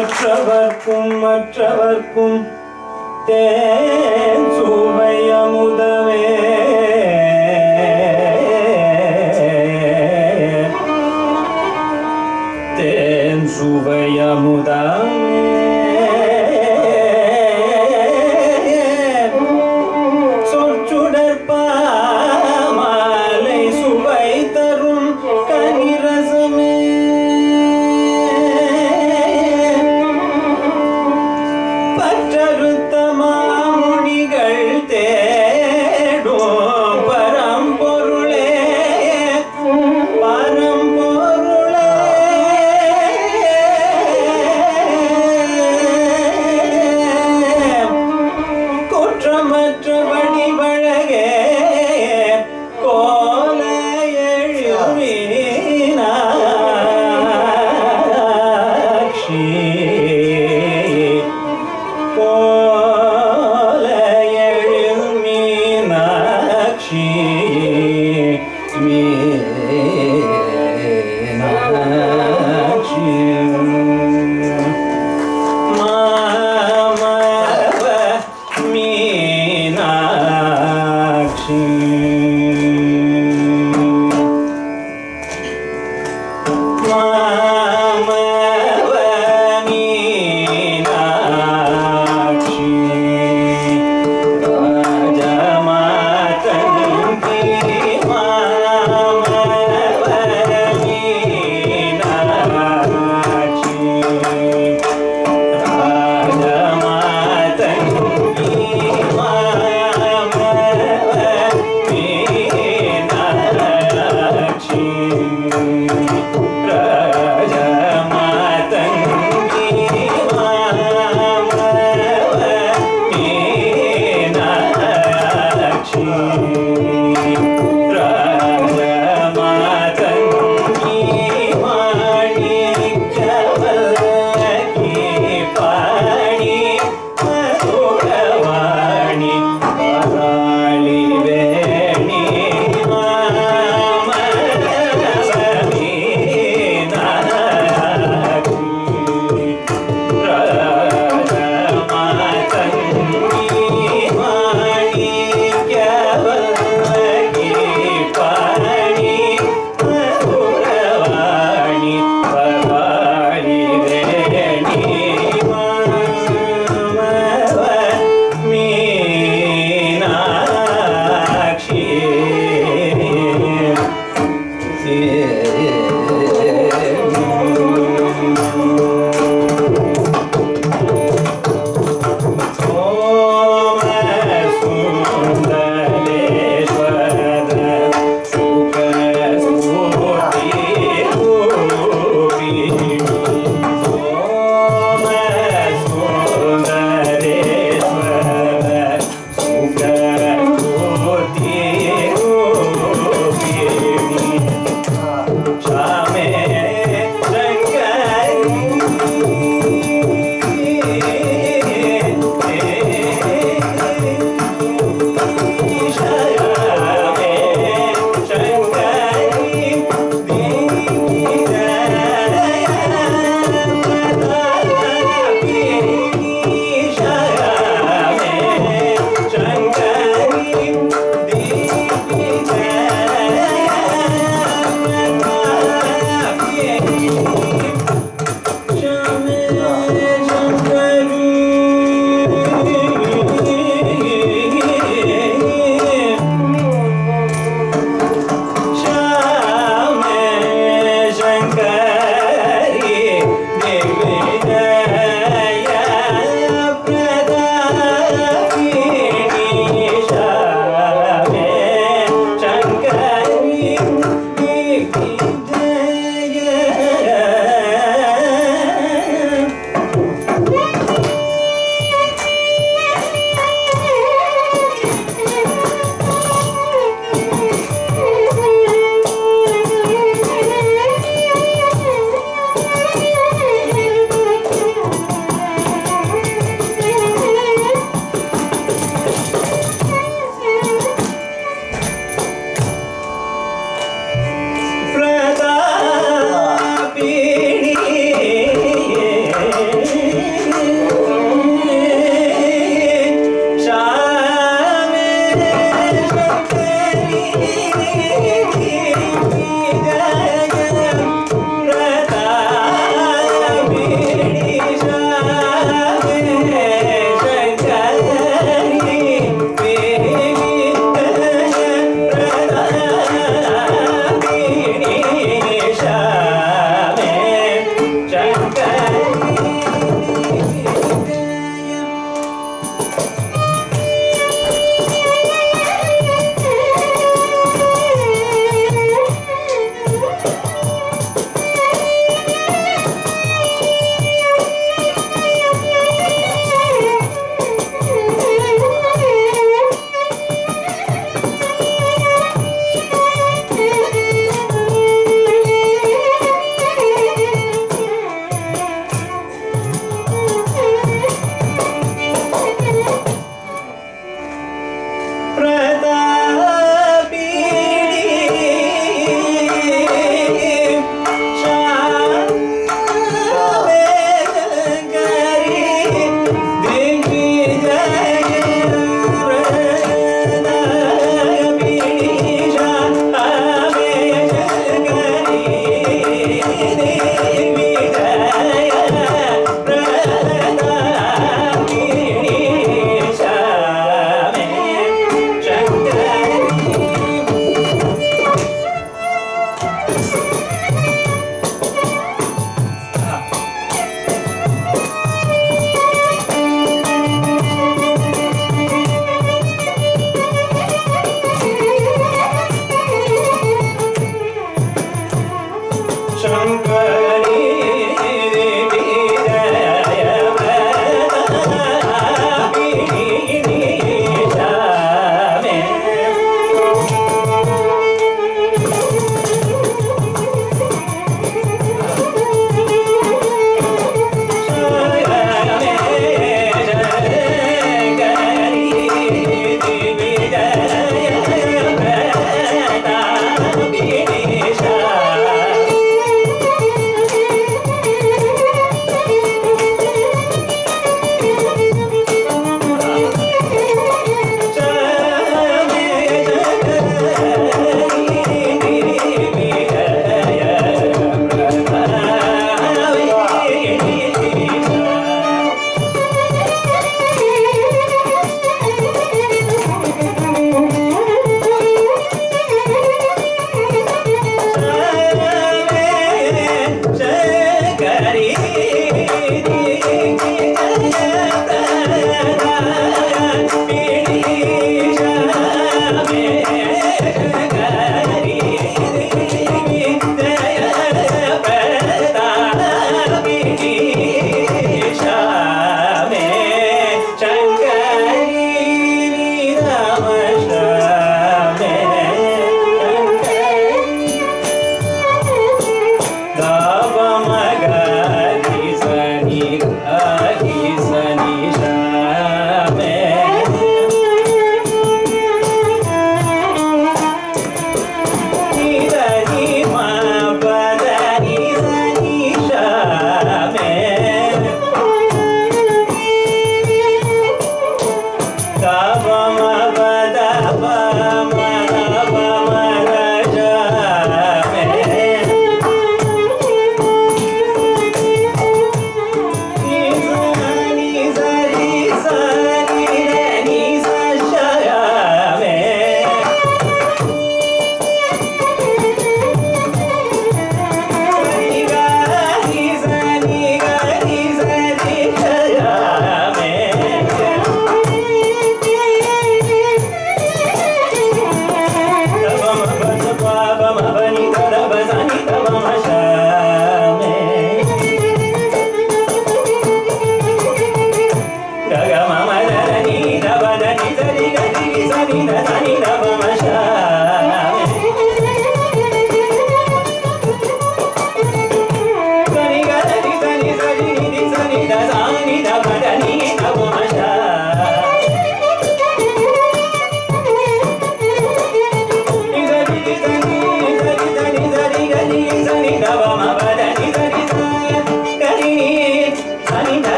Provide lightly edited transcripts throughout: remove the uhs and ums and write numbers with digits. கற்றவர்க்கும் மற்றவர்க்கும் தேன் சுவை அமுதமே தேன் சுவை அமுதமே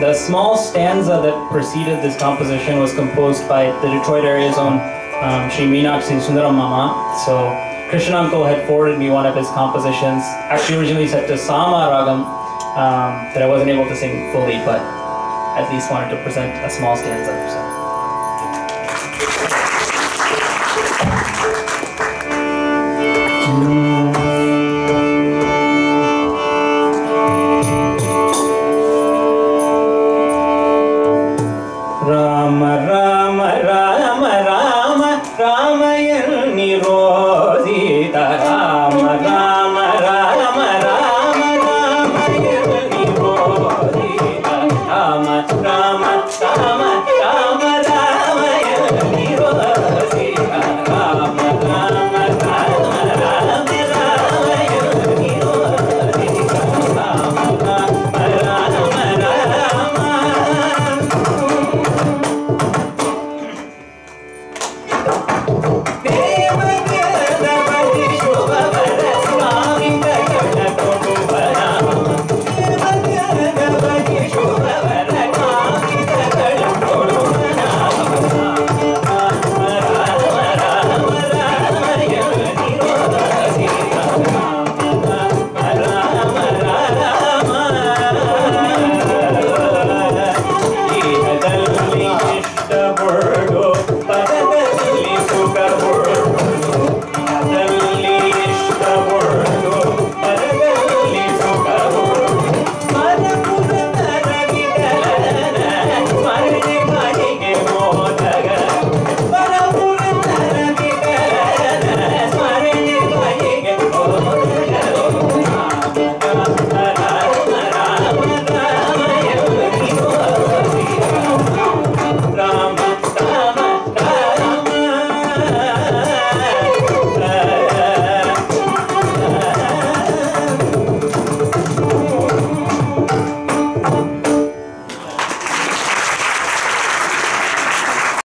The small stanza that preceded this composition was composed by the Detroit area's own Sri Meenakshi Sundaram Mama. So Krishna Uncle had forwarded me one of his compositions, actually originally set to Sama Ragam, that I wasn't able to sing fully, but at least wanted to present a small stanza. So.